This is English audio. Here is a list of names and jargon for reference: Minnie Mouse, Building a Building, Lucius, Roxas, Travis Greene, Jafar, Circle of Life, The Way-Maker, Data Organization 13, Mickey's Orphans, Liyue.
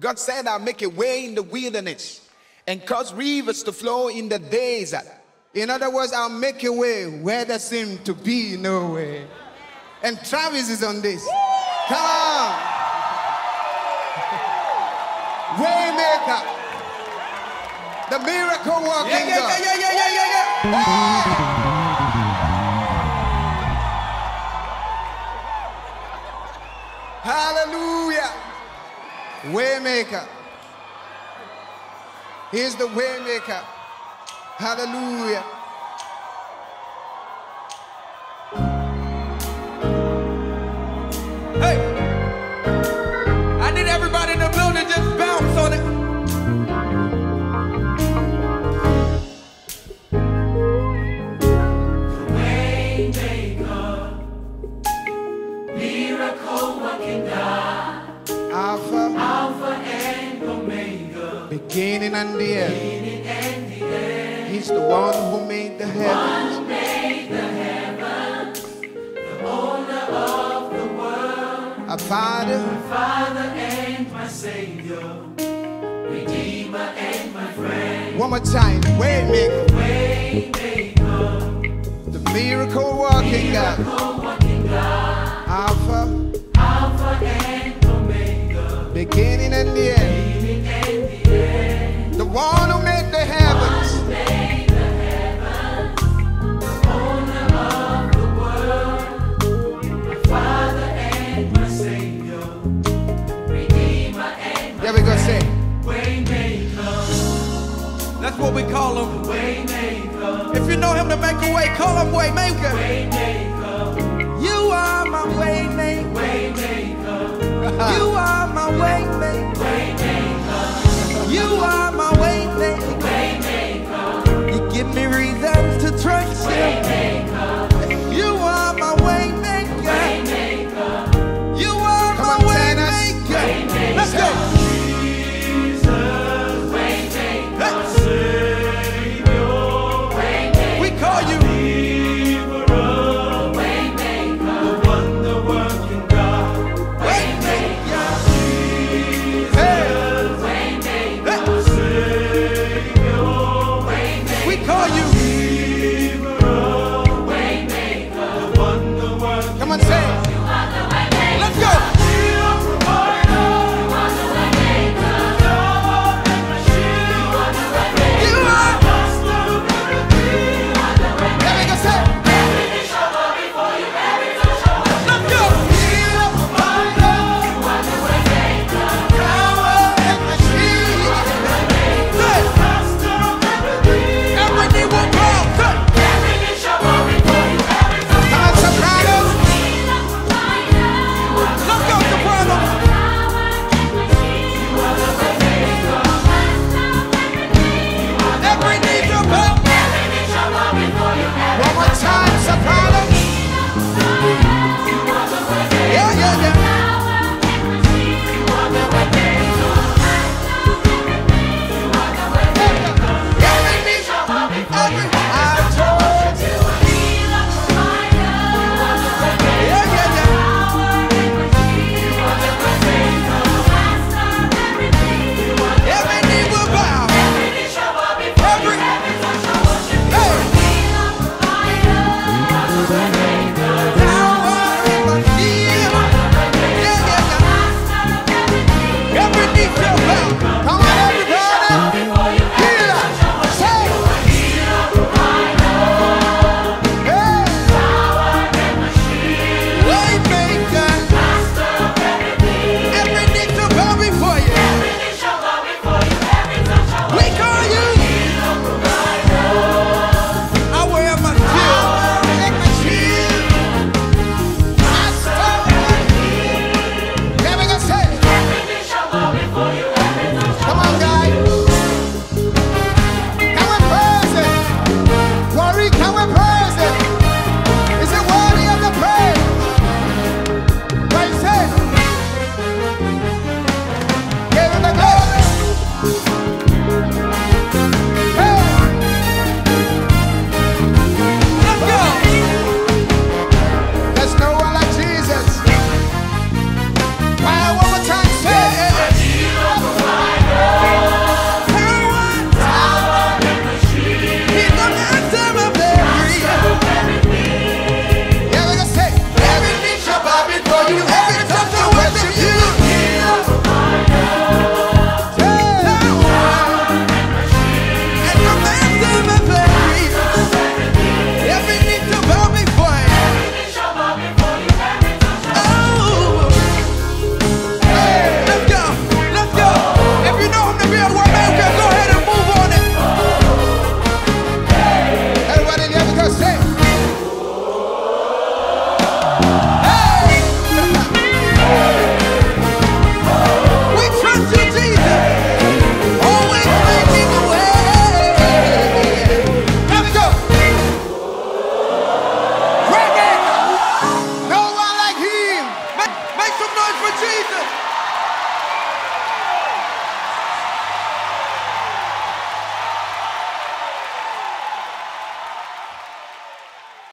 God said, I'll make a way in the wilderness and cause rivers to flow in the desert. In other words, I'll make a way where there seemed to be no way. And Travis is on this. Come on. Waymaker. The miracle working God. Hallelujah. Waymaker. He's the waymaker. Hallelujah. Hey, I need everybody in the building to just bounce on it. Waymaker, miracle working God, Alpha and Omega, beginning and the end. He's the one who made the heavens. One made the heavens, the owner of the world. Our Father, my Father and my Savior, Redeemer and my friend. One more time, Waymaker. Waymaker, the miracle working God. Alpha and Omega, beginning and the end. Beginning and the end. The one who made the heavens. That's what we call him. Waymaker. If you know him to make a way, call him Waymaker. Waymaker. You are my Waymaker. Waymaker. You are my Waymaker. Waymaker. You are my Waymaker. Waymaker. You give me reasons to trust you. Waymaker. You are my Waymaker. Waymaker. You are my Waymaker. Let's go. Everything.